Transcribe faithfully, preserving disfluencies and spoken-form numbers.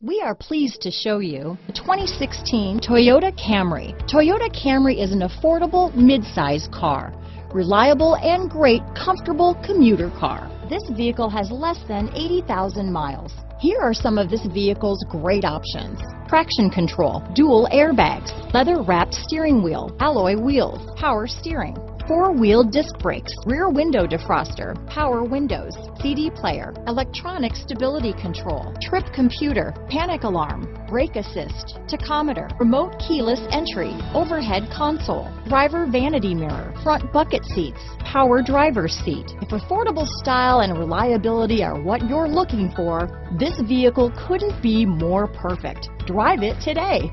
We are pleased to show you the twenty sixteen Toyota Camry. Toyota Camry is an affordable mid-size car, reliable and great comfortable commuter car. This vehicle has less than eighty thousand miles. Here are some of this vehicle's great options: traction control, dual airbags, leather-wrapped steering wheel, alloy wheels, power steering, four-wheel disc brakes, rear window defroster, power windows, C D player, electronic stability control, trip computer, panic alarm, brake assist, tachometer, remote keyless entry, overhead console, driver vanity mirror, front bucket seats, power driver's seat. If affordable style and reliability are what you're looking for, this vehicle couldn't be more perfect. Drive it today.